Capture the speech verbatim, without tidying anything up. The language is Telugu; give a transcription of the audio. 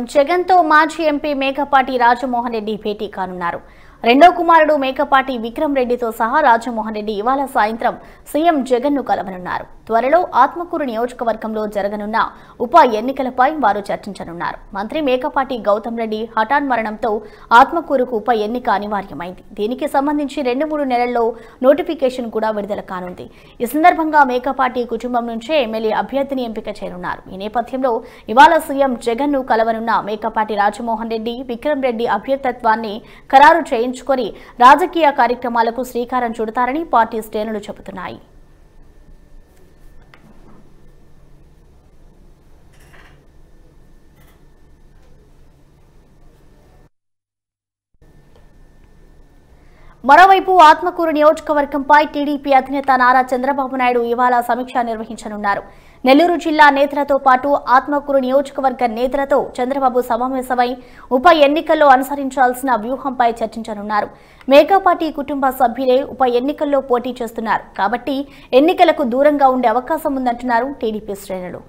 जगन तो माजी एंपी मेकपाटी राजमोहन रेड्डी भेटी कानुनारू। రెండో కుమారుడు మేకపాటి విక్రమ్ రెడ్డితో సహా రాజమోహన్ రెడ్డి ఇవాళ సాయంత్రం సీఎం జగన్ను కలవనున్నారు. త్వరలో ఆత్మకూరు నియోజకవర్గంలో జరగనున్న ఉప ఎన్నికలపై వారు చర్చించనున్నారు. మంత్రి మేకపాటి గౌతమ్ రెడ్డి హఠాత్ మరణంతో ఆత్మకూరుకు ఉప ఎన్నిక అనివార్యమైంది. దీనికి సంబంధించి రెండు మూడు నెలల్లో నోటిఫికేషన్ కూడా విడుదల కానుంది. ఈ సందర్భంగా మేకపాటి కుటుంబం నుంచే ఎమ్మెల్యే అభ్యర్థిని ఎంపిక చేయనున్నారు. ఈ నేపథ్యంలో ఇవాళ సీఎం జగన్ను కలవనున్న మేకపాటి రాజమోహన్ రెడ్డి విక్రమ్ రెడ్డి అభ్యర్థిత్వాన్ని ఖరారు చేయ రాజకీయ కార్యక్రమాలకు శ్రీకారం చుడతారని పార్టీ శ్రేణులు చెబుతున్నాయి. మరోవైపు ఆత్మకూరు నియోజకవర్గంపై టీడీపీ అధినేత నారా చంద్రబాబు నాయుడు ఇవాళ సమీక్ష నిర్వహించనున్నారు. నెల్లూరు జిల్లా నేతలతో పాటు ఆత్మకూరు నియోజకవర్గ నేతలతో చంద్రబాబు సమావేశమై ఉప ఎన్నికల్లో అనుసరించాల్సిన వ్యూహంపై చర్చించనున్నారు. మేకపాటి కుటుంబ సభ్యులే ఉప ఎన్నికల్లో పోటీ చేస్తున్నారు కాబట్టి ఎన్నికలకు దూరంగా ఉండే అవకాశం ఉందంటున్నారు టీడీపీ శ్రేణులు.